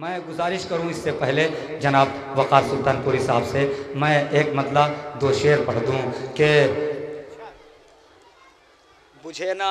मैं गुजारिश करूं इससे पहले जनाब वक़ार सुल्तानपुरी साहब से मैं एक मतलब दो शेर पढ़ दूं कि बुझे ना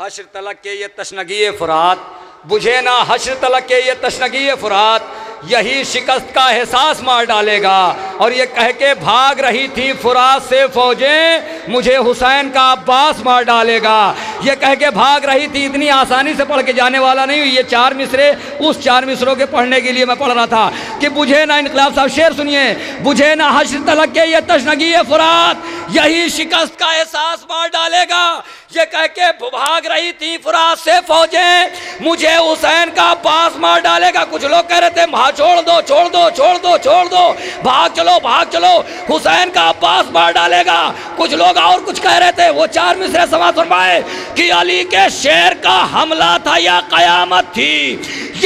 हश्र तलक के ये तशनगी फुरात, बुझे ना हश्र तलक के ये तशनगी फुरात, यही शिकस्त का एहसास मार डालेगा। और ये कह के भाग रही थी फुरात से फौजें, मुझे हुसैन का अब्बास मार डालेगा। ये कह के भाग रही थी, इतनी आसानी से पढ़ के जाने वाला नहीं हुई। ये चार मिसरे उस चार मिसरों के पढ़ने के लिए मैं पढ़ रहा था कि बुझे ना, इनकलाब साहब शेर सुनिए, बुझे ना हश्र तलक के ये तशनगी फुरात, यही शिकस्त का एहसास मार डालेगा। ये कह के भाग रही थी फुरात से फौजें, मुझे हुसैन का अब्बास मार डालेगा। कुछ लोग कह रहे थे छोड़ दो छोड़ दो छोड़ दो छोड़ दो, भाग चलो हुसैन का अब्बास मार डालेगा। कुछ लोग और कुछ कह रहे थे। वो चार मिसरे समाज फरमाए कि अली के शेर का हमला था या कयामत थी,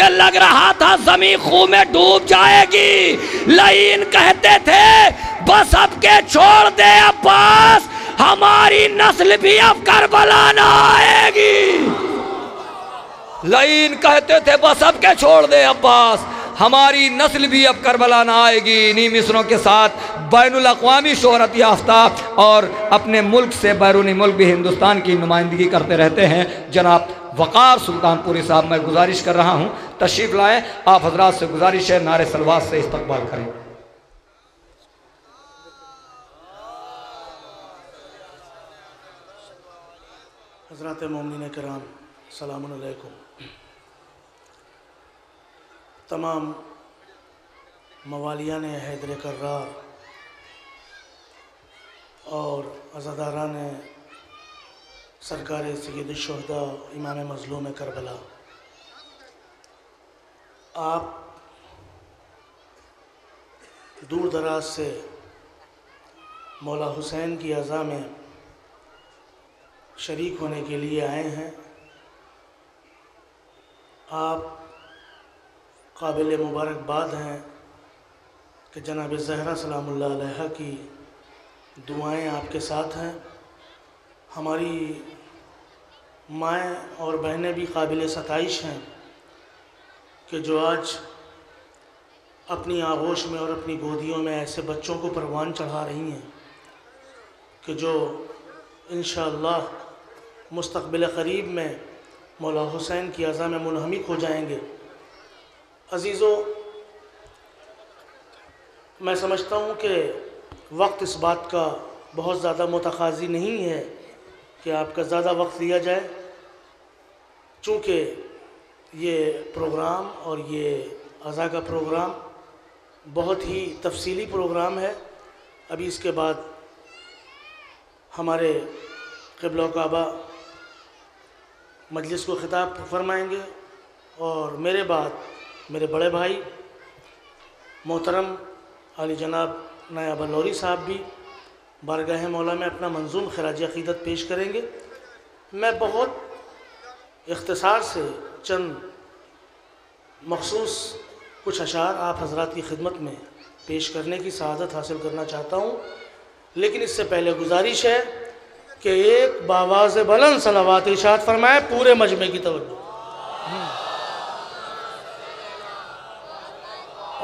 ये लग रहा था जमीन खून में डूब जाएगी। लाइन कहते थे बस अब के छोड़ दे अब्बास, हमारी नस्ल भी अब करबला ना आएगी। लाइन कहते थे बस अब के छोड़ दे अब्बास, हमारी नस्ल भी अब करबला ना आएगी। इन्हीं मिसरों के साथ बैनुल अक़वामी शोहरत याफ्ता और अपने मुल्क से बैरूनी मुल्क भी हिंदुस्तान की नुमाइंदगी करते रहते हैं जनाब वक़ार सुल्तानपुरी साहब, मैं गुजारिश कर रहा हूँ तशरीफ़ लाएँ। आप हजरात से गुजारिश है नारे सलवात से इस्तकबाल करें। हजरात मोमिन कराम सलाम अलैकुम। तमाम मवालियान हैदर कर्रार और अज़ादारान सरकार सैयद शुहदा इमाम मज़लूम करबला, आप दूर दराज से मौला हुसैन की अज़ा में शरीक होने के लिए आए हैं। आप काबिल मुबारकबाद हैं कि जनाब ज़हरा सलामुल्लाह अलैहा की दुआएं आपके साथ हैं। हमारी माएँ और बहनें भी काबिल सताइश हैं कि जो आज अपनी आगोश में और अपनी गोदियों में ऐसे बच्चों को परवान चढ़ा रही हैं कि जो इंशाअल्लाह मुस्तक़बिल क़रीब में मौला हुसैन की अज़ा में मुनहमिक हो जाएंगे। अज़ीज़ों, मैं समझता हूँ कि वक्त इस बात का बहुत ज़्यादा मुतकाज़ी नहीं है कि आपका ज़्यादा वक्त लिया जाए, चूँकि ये प्रोग्राम और ये अज़ा का प्रोग्राम बहुत ही तफसीली प्रोग्राम है। अभी इसके बाद हमारे क़िबला काबा मजलिस को ख़िताब फरमाएँगे और मेरे बाद मेरे बड़े भाई मोहतरम आली जनाब नायब अलौरी साहब भी बारगाह मौला में अपना मंजूम खराज अक़ीदत पेश करेंगे। मैं बहुत इख्तिसार से चंद मखसूस कुछ अशार आप हजरात की खिदमत में पेश करने की सआदत हासिल करना चाहता हूँ, लेकिन इससे पहले गुजारिश है कि एक बावाज़ बुलंद सलावात इरशाद फरमाए पूरे मजमे की तवज्जो,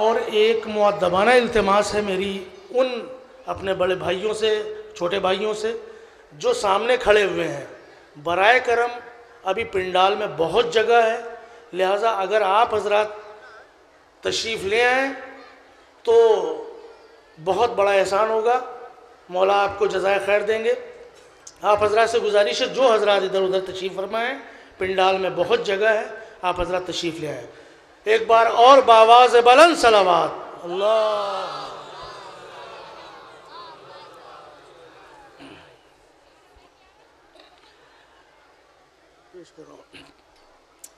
और एक मुअद्दबाना इल्तिमास है मेरी उन अपने बड़े भाइयों से, छोटे भाइयों से जो सामने खड़े हुए हैं। बराए करम अभी पिंडाल में बहुत जगह है, लिहाजा अगर आप हजरात तशरीफ़ ले आएँ तो बहुत बड़ा एहसान होगा, मौला आपको जज़ाए खैर देंगे। आप हजरात से गुजारिश है जो हजरात इधर उधर तशरीफ़ फरमाएँ, पिंडाल में बहुत जगह है, आप हजरात तशरीफ़ ले आएँ। एक बार और बावाज बुलंद सलावात। अल्लाह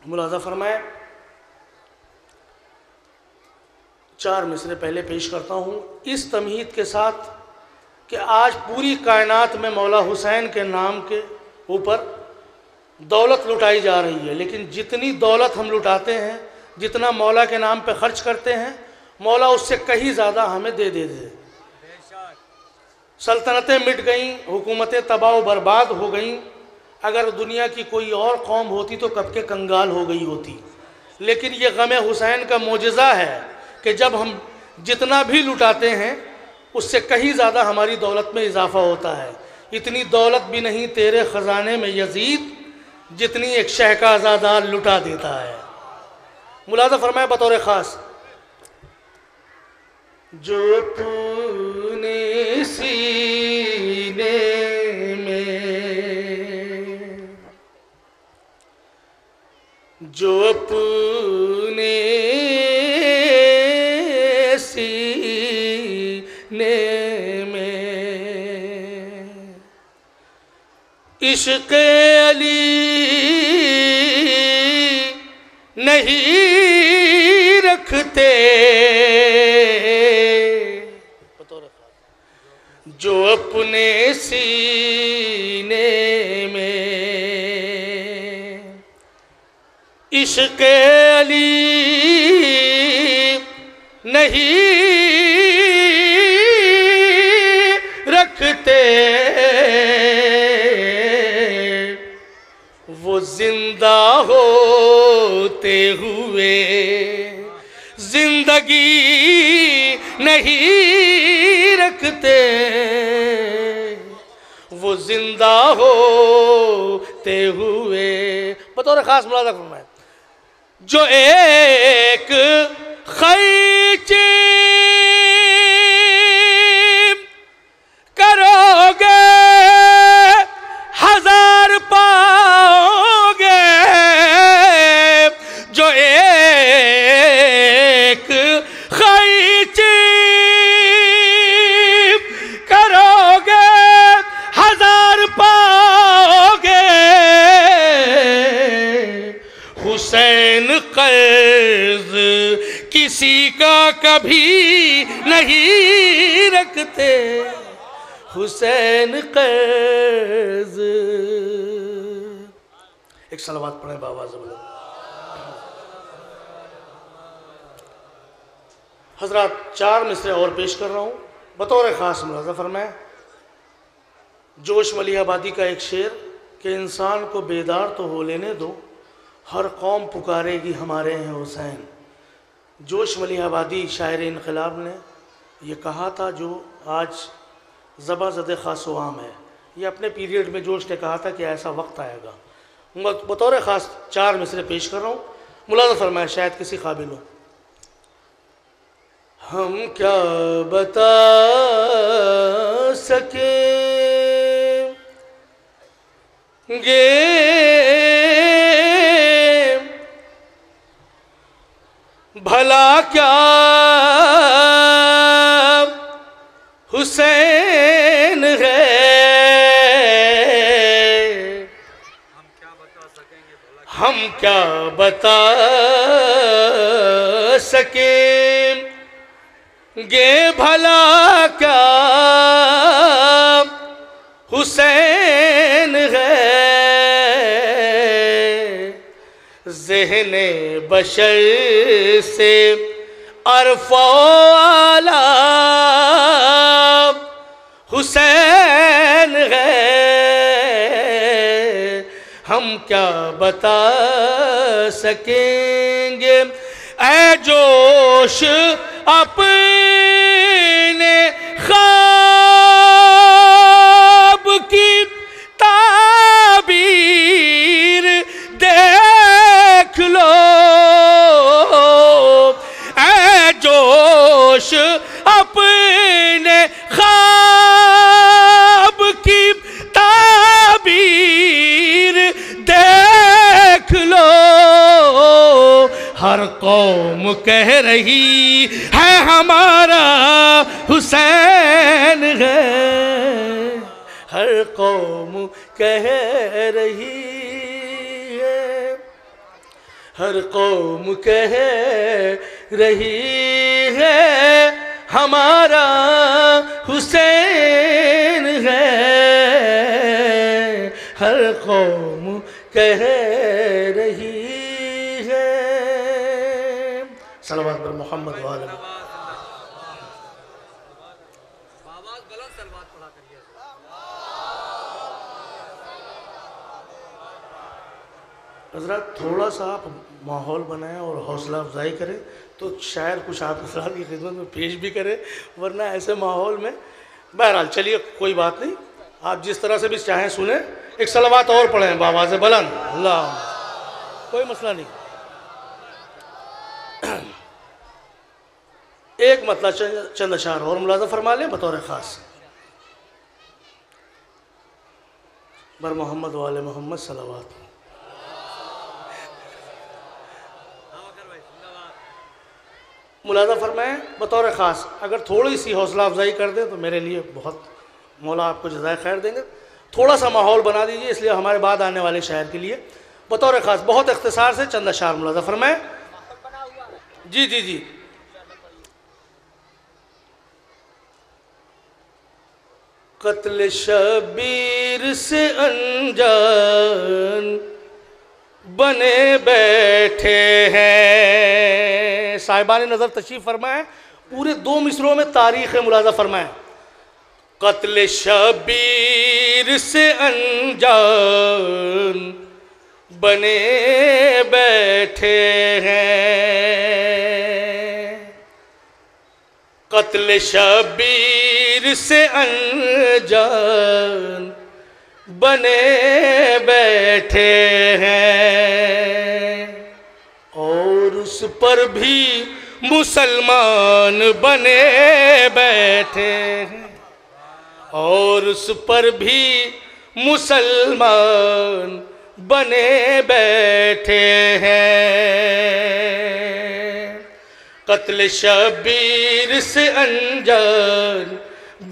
मुलाजा फरमाए। चार मिसरे पहले पेश करता हूँ इस तमहीद के साथ कि आज पूरी कायनात में मौला हुसैन के नाम के ऊपर दौलत लुटाई जा रही है, लेकिन जितनी दौलत हम लुटाते हैं, जितना मौला के नाम पे खर्च करते हैं, मौला उससे कहीं ज़्यादा हमें दे दे दे। सल्तनतें मिट गईं, हुकूमतें तबाह बर्बाद हो गईं। अगर दुनिया की कोई और कौम होती तो कब के कंगाल हो गई होती, लेकिन ये गम हुसैन का मोजज़ा है कि जब हम जितना भी लुटाते हैं उससे कहीं ज़्यादा हमारी दौलत में इजाफ़ा होता है। इतनी दौलत भी नहीं तेरे ख़जाने में यजीद, जितनी एक शह का आज़ादार लुटा देता है। मुलाज़ा फरमाए बतौर ख़ास, जो तूने सीने में, जो तूने इश्क़ अली नहीं रखते, जो अपने सीने में इश्क़ अली नहीं रखते, जिंदा होते हुए जिंदगी नहीं रखते, वो जिंदा होते हुए। बतौर खास मुलाज़ा फरमाए, जो एक खैचे करोगे हजार पाओ, जो एक खर्च करोगे हजार पाओगे, हुसैन कर्ज किसी का कभी नहीं रखते, हुसैन कर्ज। एक सलावत पढ़े बाबा ज़बरदस्त। हज़रात, चार मिसरे और पेश कर रहा हूँ। बतौर ख़ास मुलाज़ा फरमाएं जोश मलिहाबादी का एक शेर कि इंसान को बेदार तो हो लेने दो, हर कौम पुकारेगी हमारे हैं हुसैन। जोश मलिहाबादी शायर इनकलाब ने यह कहा था, जो आज ज़बाज़द ख़ास आम है। ये अपने पीरियड में जोश ने कहा था कि ऐसा वक्त आएगा। बतौर ख़ास चार मिसरे पेश कर रहा हूँ, मुलाज़ा फरमाएं, शायद किसी काबिल हो। हम क्या बता सकेंगे, भला क्या हुसैन है, हम क्या बता सकें गे, भला क्या हुसैन है। ज़हने बशर से अरफ़ो आला हुसैन है, हम क्या बता सकेंगे। ऐ जोश अपने ख्वाब की ताबीर देख लो, ऐ जोश अपने ख्वाब की ताबीर देख लो, हर कौम कह रही है हमारा हुसैन है, हर कौम कह रही है, हर कौम कह रही है हमारा हुसैन है, हर कौम कह रही। सलवात पर मोहम्मद वाले। हजरत थोड़ा सा आप माहौल बनाएं और हौसला अफजाई करें तो शायद कुछ आप हजरात की खिदमत में पेश भी करें, वरना ऐसे माहौल में। बहरहाल चलिए कोई बात नहीं, आप जिस तरह से भी चाहें सुने, एक सलावत और पढ़ें बावाज़े बुलंद, अल्लाह, कोई मसला नहीं। एक मतलब चंद अशार और मुलाजा फरमा लें बतौर ख़ास। बर मोहम्मद वाले मोहम्मद सलावत। मुलाजा फरमाएँ बतौर ख़ास, अगर थोड़ी सी हौसला अफजाई कर दें तो मेरे लिए बहुत मौला आपको जज़ाय खैर देंगे। थोड़ा सा माहौल बना दीजिए, इसलिए हमारे बाद आने वाले शायर के लिए बतौर ख़ास बहुत इख्तिसार से चंद अशार मुलाजा फरमाएँ। जी जी जी, कत्ल शबीर से अनजान बने बैठे हैं। साहिबान नज़र तशरीफ़ फरमाएं, पूरे दो मिसरों में तारीख़ मुलाजा फरमाएं। कत्ल शबीर से अनजान बने बैठे हैं, कत्ल शबीर से अनजान बने बैठे हैं, और उस पर भी मुसलमान बने बैठे हैं, और उस पर भी मुसलमान बने बैठे हैं, कत्ल शबीर से अनजान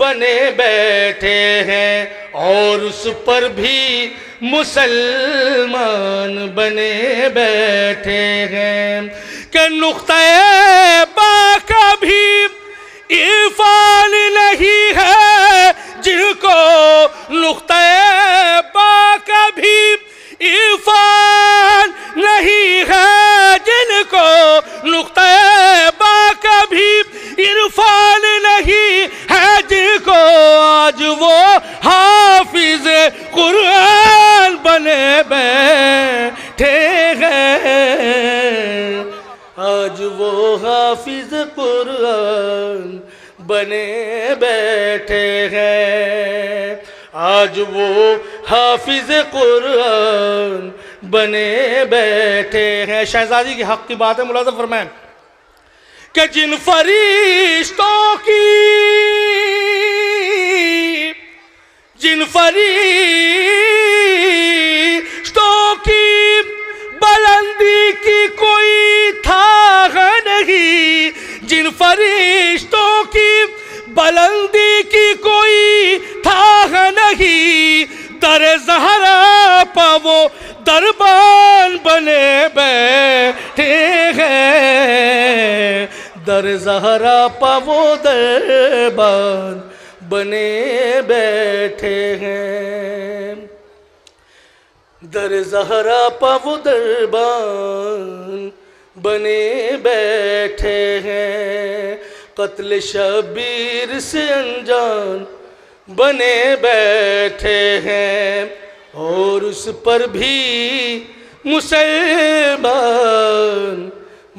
बने बैठे हैं, और उस पर भी मुसलमान बने बैठे हैं, के नुक्ता-ए बाका भी इरफान नहीं है, जिनको नुक्ता-ए बाका भी इरफान नहीं है, जिनको नुक्ता-ए बाका भी इरफान नहीं है, जिनको आज वो हाफिज कुरान बने बैठे हैं, आज वो हाफिज कुरान बने बैठे हैं, आज वो हाफिज कुरान बने बैठे हैं। शहजादी के हक़ की बात है, मुलाज़ा फरमाएं कि जिन फरिश्तों की, जिन फरिश्तों की बुलंदी की कोई थाह नहीं, जिन फरिश्तों की बुलंदी की कोई थाह नहीं, दर ज़हरा पर वो दरबान बने बैठे हैं, दर ज़हरा पावो दरबान बने बैठे हैं, दर ज़हरा पावो दरबान बने बैठे हैं, कत्ल शबीर से अनजान बने बैठे हैं, और उस पर भी मुसलमान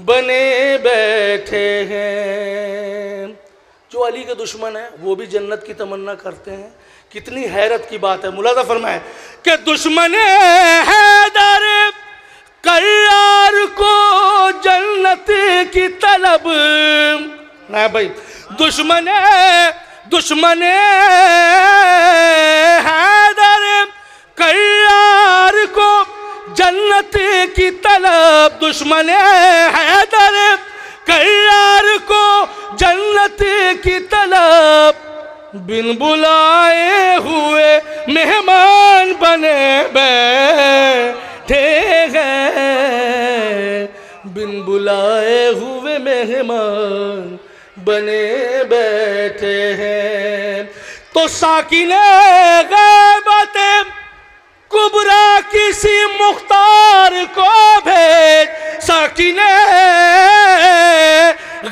बने बैठे हैं। जो अली के दुश्मन हैं वो भी जन्नत की तमन्ना करते हैं, कितनी हैरत की बात है। मुलाजा फरमाएं कि दुश्मन हैदर करार को जन्नत की तलब ना भाई, दुश्मन दुश्मन हैदर करार को जन्नत की तलब, दुश्मन हैदर करार को जन्नत की तलब, बिन बुलाए हुए मेहमान बने बैठे हैं, बिन बुलाए हुए मेहमान बने बैठे हैं, तो साकिने गैबत कुबरा किसी मुख्तार को भेज, साकिने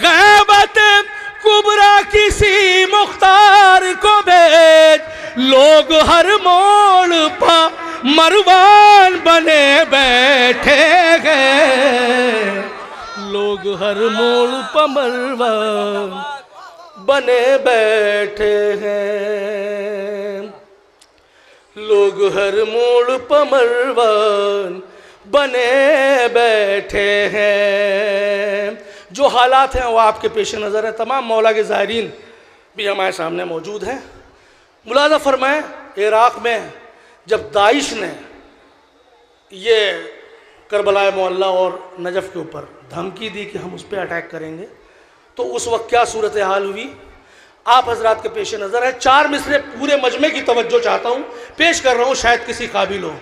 गैबत कुबरा किसी मुख्तार को भेज, लोग हर मोड़ पर मरवान बने बैठे गए लोग हर मोड़ पर मरवान बने बैठे हैं लोग हर मोड़ पर मरवान बने बैठे हैं। जो हालात हैं वो आपके पेश नज़र है। तमाम मौला के ज़ायरीन भी हमारे सामने मौजूद हैं। मुलाजा फरमाएं, इराक़ में जब दाइश ने ये करबला मोहल्ला और नजफ़ के ऊपर धमकी दी कि हम उस पर अटैक करेंगे तो उस वक्त क्या सूरत हाल हुई आप हजरात के पेश नज़र है। चार मिसरे पूरे मजमे की तवज्जो चाहता हूँ, पेश कर रहा हूँ, शायद किसी काबिल हो।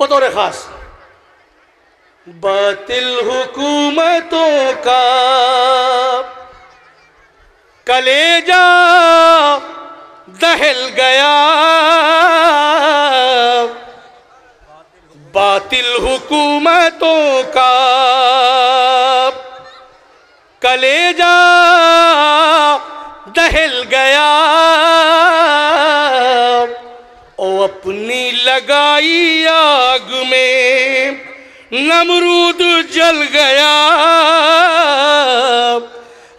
बतौर ख़ास बातिल हुकूमतों का कलेजा दहल गया, बातिल हुकूमतों का कलेजा दहल गया और अपनी लगाई आग में नमरूद जल गया,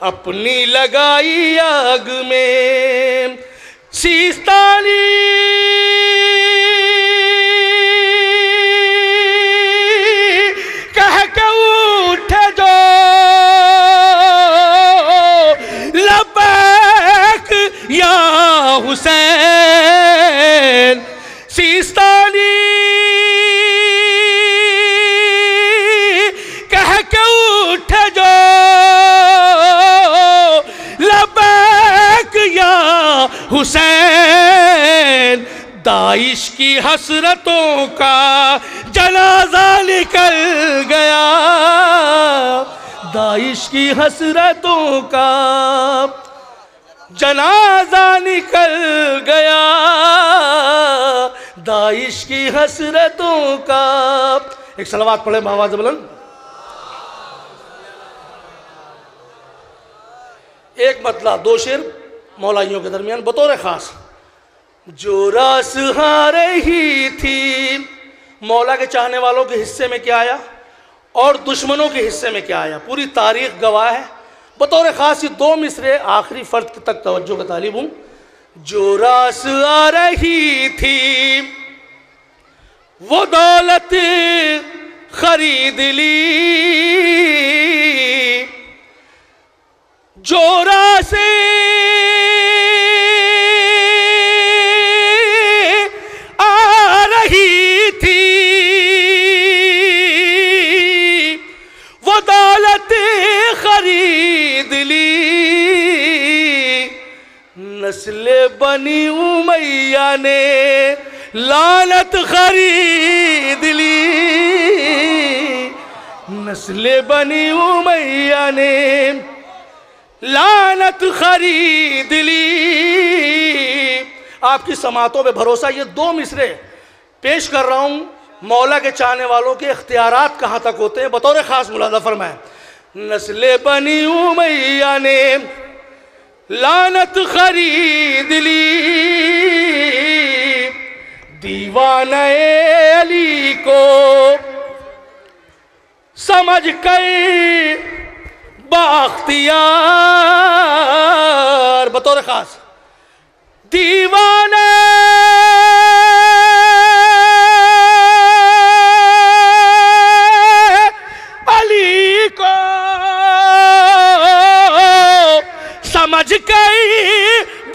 अपनी लगाई आग में सिस्तानी कह के उठ जो लब्बैक या हुसैन, सिस्तानी कह के उठ जो हुसैन, दाइश की हसरतों का जनाजा निकल गया, दाइश की हसरतों का जनाजा निकल गया, दाइश की हसरतों का। एक सलावत पढ़े आवाज़ बुलंद। एक मतलब दो शेर मौलाइयों के दरमियान बतौर ख़ास। जो रास हारे ही थी मौला के चाहने वालों के हिस्से में क्या आया और दुश्मनों के हिस्से में क्या आया, पूरी तारीख गवाह है। बतौर ख़ास ये दो मिसरे आखिरी फ़र्द तक तवज्जो का तालिब हूँ। जो रास आ रही थी वो दौलत खरीद ली, जो रास नस्ले बनी उमैया ने लानत खरीद ली, नस्ले बनी उमैया ने लानत खरीद ली। आपकी समातों में भरोसा। ये दो मिसरे पेश कर रहा हूँ। मौला के चाहने वालों के इख्तियारात कहाँ तक होते हैं बतौर ख़ास मुलाज़ा फरमाएं। नस्ले बनी उमैया ने लानत खरीद ली, दीवाने अली को समझ कर बाख्तियार, बतौर खास दीवाने अली को समझ गई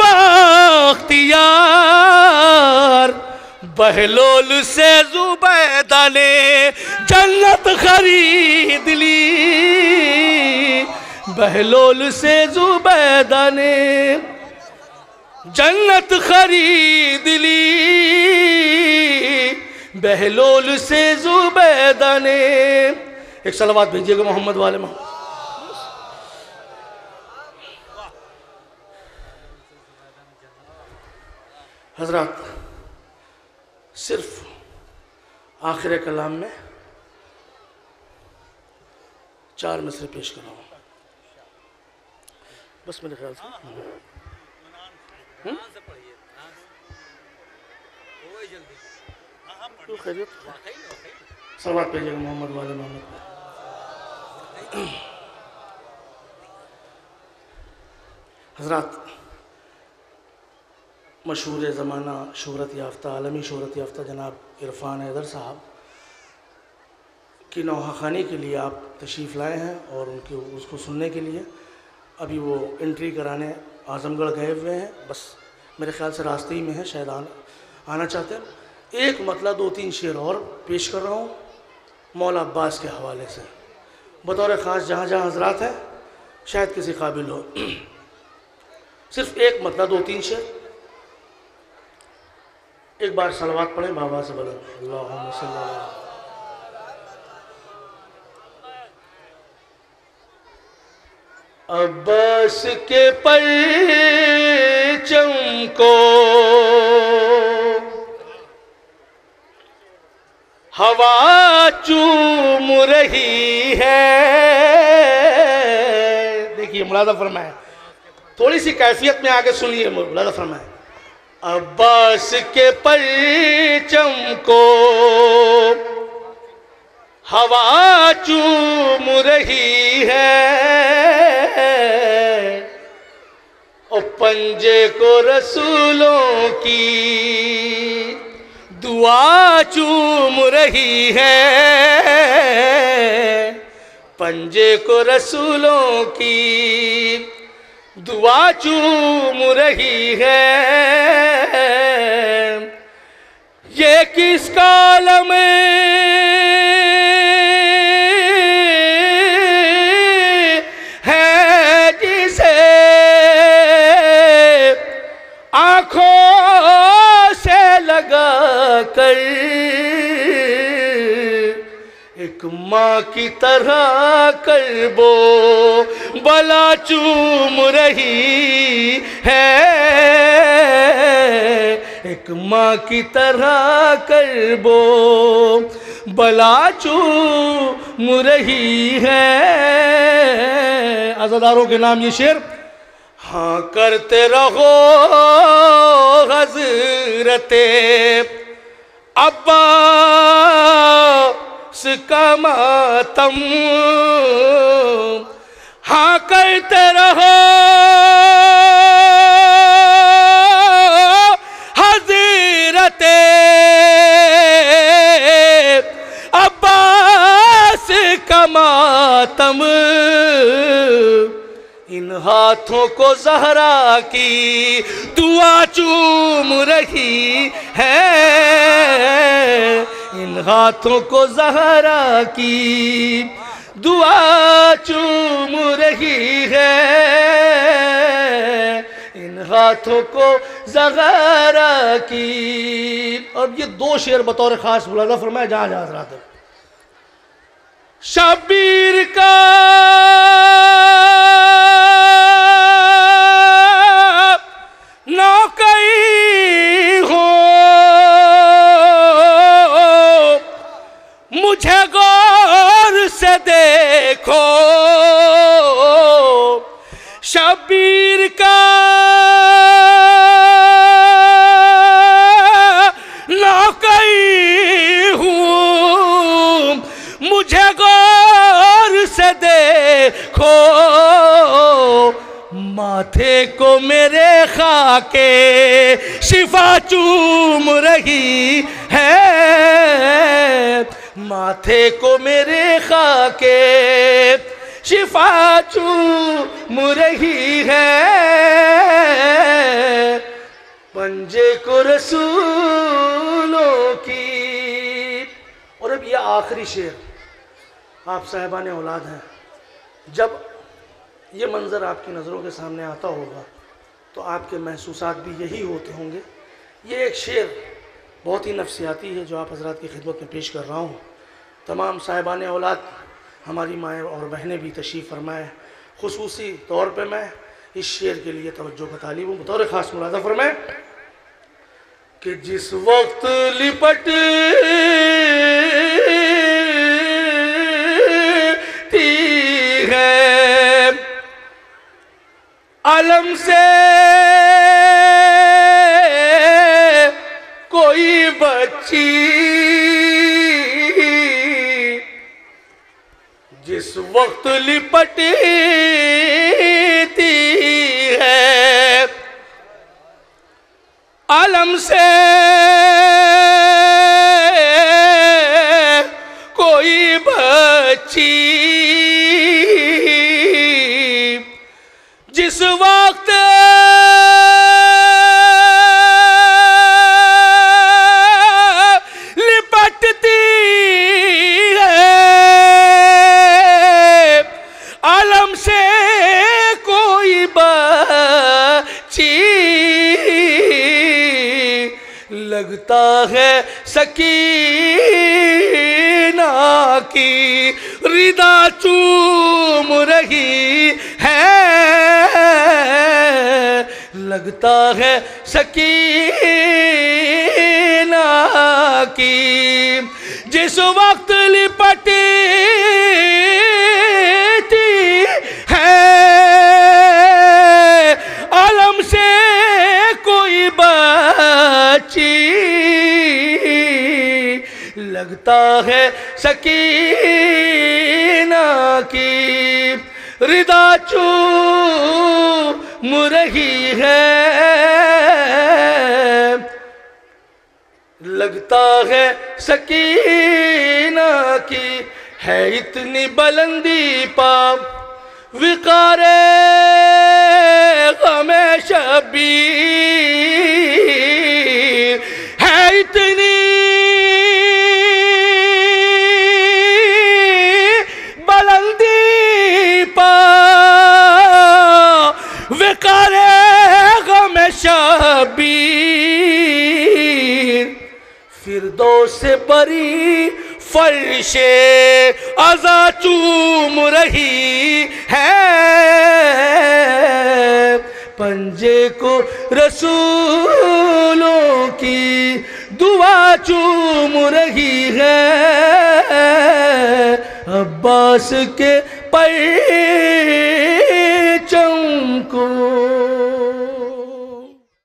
बख्तियार, बहलोल से जुबैदा ने जन्नत खरीद ली, बहलोल से जुबैदा ने जन्नत खरीद ली, बहलोल से जुबैदा ने। एक सलावत भेजिएगा मोहम्मद वाले मोहम्मद। हजरात सिर्फ आखिर कलाम में चार मिसरे पेश कर रहा हूँ बस। मेरे ख्याल से जल्दी मोहम्मद वाले मोहम्मद। हजरात मशहूर ज़माना शोहरत याफ्ता आलमी शोहरत याफ्ता जनाब इरफान हैदर साहब की नौहाखानी के लिए आप तशरीफ़ लाए हैं और उनके उसको सुनने के लिए अभी वो एंट्री कराने आज़मगढ़ गए हुए हैं, बस मेरे ख़्याल से रास्ते ही में है, शायद आना चाहते हैं। एक मतलब दो तीन शेर और पेश कर रहा हूँ मौला अब्बास के हवाले से, बतौर ख़ास जहाँ जहाँ हजरात हैं शायद किसी काबिल हो। सिर्फ एक मतलब दो तीन शेर, एक बार सलावत पढ़ें बाबा से बलंद। अब्बास के परचम को हवा चूम रही है, देखिए मुलादा फरमाए, थोड़ी सी कैफियत में आके सुनिए मुलादा फरमाए। अब्बास के परचम को हवा चूम रही है और पंजे को रसूलों की दुआ चूम रही है, पंजे को रसूलों की दुआ चूम रही है। ये किस आलम कर एक माँ की तरह करबो बला चूम रही है, एक माँ की तरह करबो बला चूम रही है। आज़ादारों के नाम ये शेर। हाँ करते रहो हजरते अब्बास का मातम, हाँ करते रहो हजरते अब्बास का मातम, इन हाथों को ज़हरा की दुआ चूम रही है, इन हाथों को ज़हरा की दुआ चूम रही है, इन हाथों को ज़हरा की। और ये दो शेर बतौर ख़ास मुलाज़ा फरमाया जहाँ जहाँ हज़रात। शबीर का मुझे गौर से देखो, शबीर का नौकरी हूँ मुझे गौर से देखो, माथे को मेरे खाके शिफा चूम रही है, माथे को मेरे खाके शिफा चूम रही है, पंजे को रसूलों की। और अब यह आखिरी शेर, आप साहिबान औलाद हैं, जब ये मंज़र आपकी नज़रों के सामने आता होगा तो आपके महसूसात भी यही होते होंगे। ये एक शेर बहुत ही नफसियाती है जो आप हजरात की खिदमत में पेश कर रहा हूँ। तमाम साहिबान औलाद हमारी माएँ और बहनें भी तशरीफ़ फरमाएँ। खुसूसी तौर पर मैं इस शेर के लिए तवज्जो का तालिब हूँ। बतौर ख़ास मुलाज़ा फरमाएँ कि जिस वक्त लिपट ती है आलम से कोई बच्ची जिस वक्त लिपटती है आलम से, कोई बच्ची जिस वक्त लगता है सकीना की रिदा चूम रही है, लगता है सकीना की जिस वक्त लिपटती है आलम से कोई बच्ची, लगता है सकीना की रिदा चूम रही है, लगता है सकीना की है इतनी बुलंदी पा विकारे गमे शबीर है इतनी शबीर, फिरदौस से परी फर्शे अज़ा चूम रही है, पंजे को रसूलों की दुआ चूम रही है, अब्बास के परचम को